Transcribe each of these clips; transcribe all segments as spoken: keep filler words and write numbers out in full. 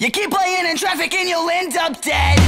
You keep playing in traffic and you'll end up dead.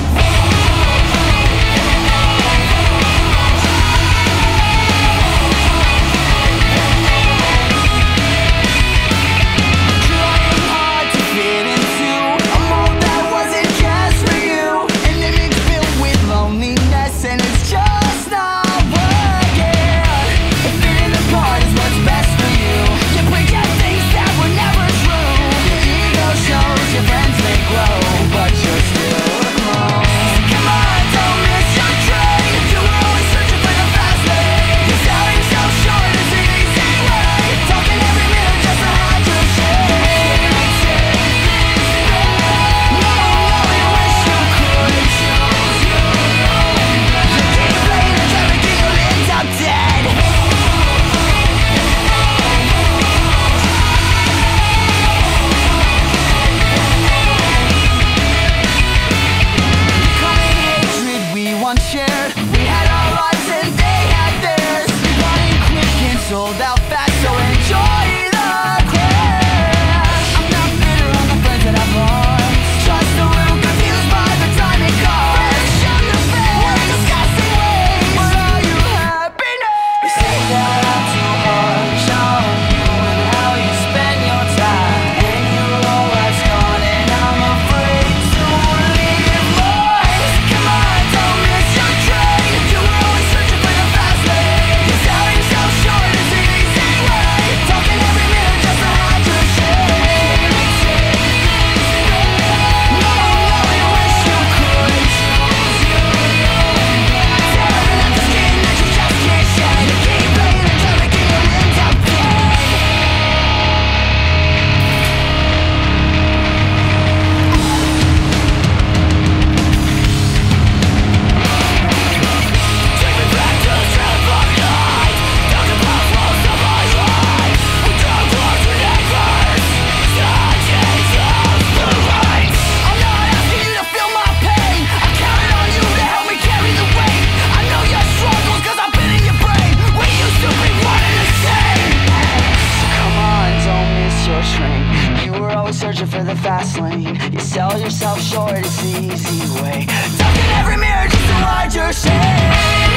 Searching for the fast lane, you sell yourself short, it's the easy way. Ducking every mirror just to hide your shame.